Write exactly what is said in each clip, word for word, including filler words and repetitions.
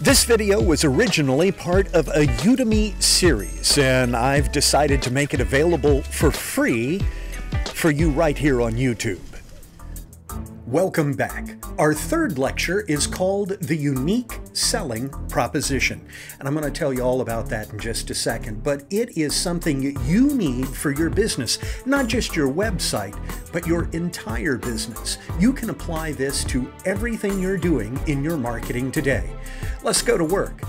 This video was originally part of a Udemy series, and I've decided to make it available for free for you right here on YouTube. Welcome back. Our third lecture is called The Unique Selling Proposition, and I'm going to tell you all about that in just a second, but it is something that you need for your business, not just your website, but your entire business. You can apply this to everything you're doing in your marketing today. Let's go to work.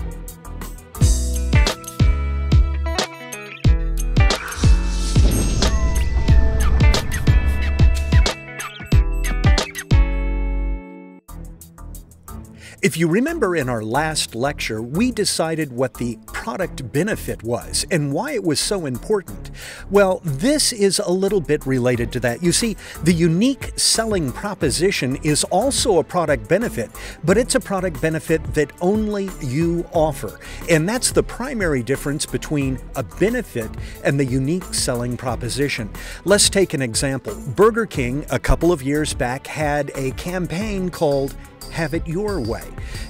If you remember in our last lecture, we decided what the product benefit was and why it was so important. Well, this is a little bit related to that. You see, the unique selling proposition is also a product benefit, but it's a product benefit that only you offer. And that's the primary difference between a benefit and the unique selling proposition. Let's take an example. Burger King, a couple of years back, had a campaign called Have It Your Way.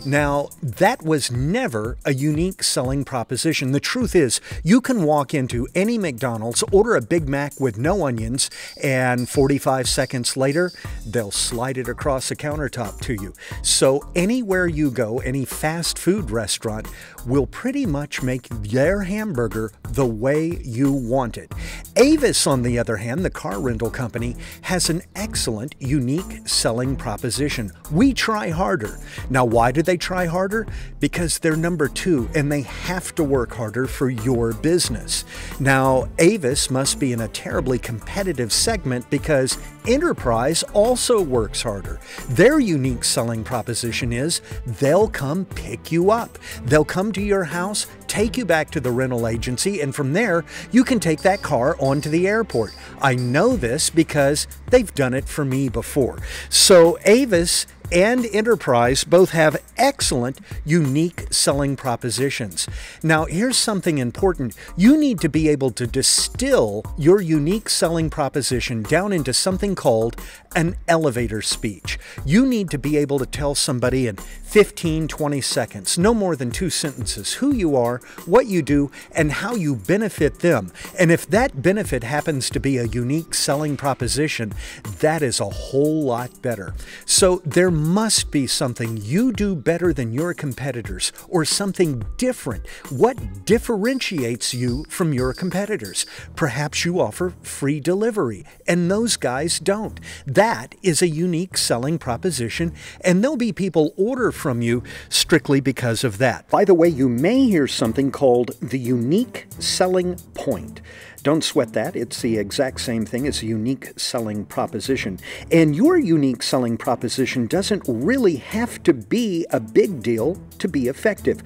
Now, that was never a unique selling proposition. The truth is, you can walk into any McDonald's, order a Big Mac with no onions, and forty-five seconds later, they'll slide it across the countertop to you. So anywhere you go, any fast food restaurant will pretty much make their hamburger the way you want it. Avis, on the other hand, the car rental company, has an excellent unique selling proposition. We try harder. Now, why do they try harder? Because they're number two and they have to work harder for your business. Now, Avis must be in a terribly competitive segment because Enterprise also works harder. Their unique selling proposition is they'll come pick you up. They'll come to your house, take you back to the rental agency, and from there, you can take that car onto the airport. I know this because they've done it for me before. So Avis and Enterprise both have excellent, unique selling propositions. Now, here's something important. You need to be able to distill your unique selling proposition down into something called an elevator speech. You need to be able to tell somebody in fifteen, twenty seconds, no more than two sentences, who you are, what you do, and how you benefit them. And if that benefit happens to be a unique selling proposition, that is a whole lot better. So there must be something you do better than your competitors or something different. What differentiates you from your competitors? Perhaps you offer free delivery and those guys don't. That is a unique selling proposition, and there'll be people order from you strictly because of that. By the way, you may hear something called the unique selling point. Don't sweat that. It's the exact same thing as a unique selling proposition. And your unique selling proposition doesn't really have to be a big deal to be effective.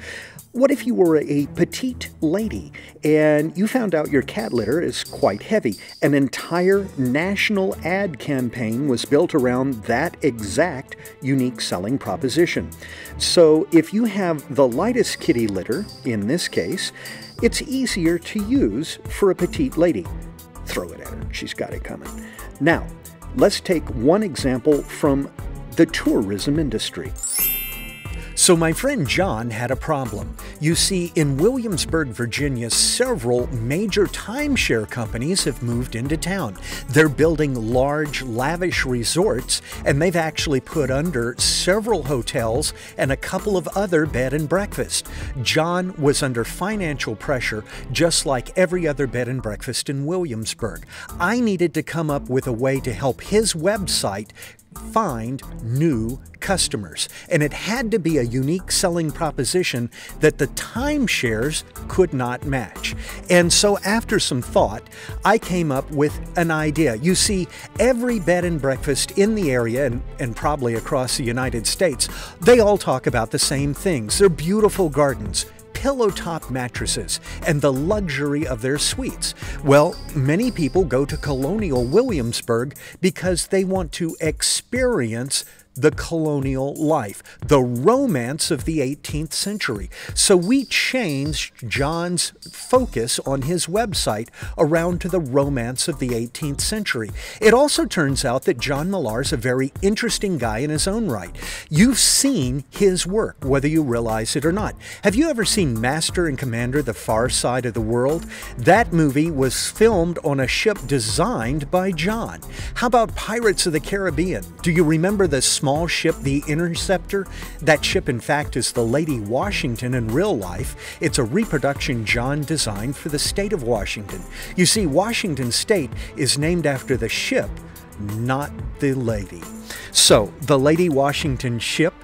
What if you were a petite lady and you found out your cat litter is quite heavy? An entire national ad campaign was built around that exact unique selling proposition. So if you have the lightest kitty litter, in this case, it's easier to use for a petite lady. Throw it at her. She's got it coming. Now, let's take one example from the tourism industry. So my friend John had a problem. You see, in Williamsburg, Virginia, several major timeshare companies have moved into town. They're building large, lavish resorts, and they've actually put under several hotels and a couple of other bed and breakfast. John was under financial pressure, just like every other bed and breakfast in Williamsburg. I needed to come up with a way to help his website find new customers, and it had to be a unique selling proposition that the timeshares could not match. And so after some thought, I came up with an idea. You see, every bed and breakfast in the area and, and probably across the United States, they all talk about the same things. They're beautiful gardens, pillow top mattresses, and the luxury of their suites. Well, many people go to Colonial Williamsburg because they want to experience the colonial life, the romance of the eighteenth century. So we changed John's focus on his website around to the romance of the eighteenth century. It also turns out that John Millar's a very interesting guy in his own right. You've seen his work, whether you realize it or not. Have you ever seen Master and Commander the Far Side of the World? That movie was filmed on a ship designed by John. How about Pirates of the Caribbean? Do you remember the small ship, the Interceptor? That ship, in fact, is the Lady Washington in real life. It's a reproduction John designed for the state of Washington. You see, Washington State is named after the ship, not the lady. So, the Lady Washington ship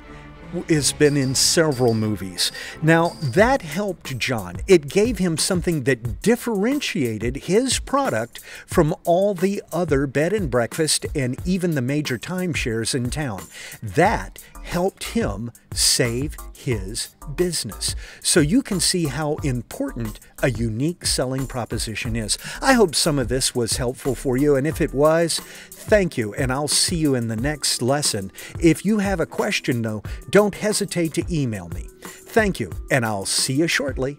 has been in several movies. Now, that helped John. It gave him something that differentiated his product from all the other bed and breakfast and even the major timeshares in town. That helped him save his business. So you can see how important a unique selling proposition is. I hope some of this was helpful for you, and if it was, thank you, and I'll see you in the next lesson. If you have a question, though, don't hesitate to email me. Thank you, and I'll see you shortly.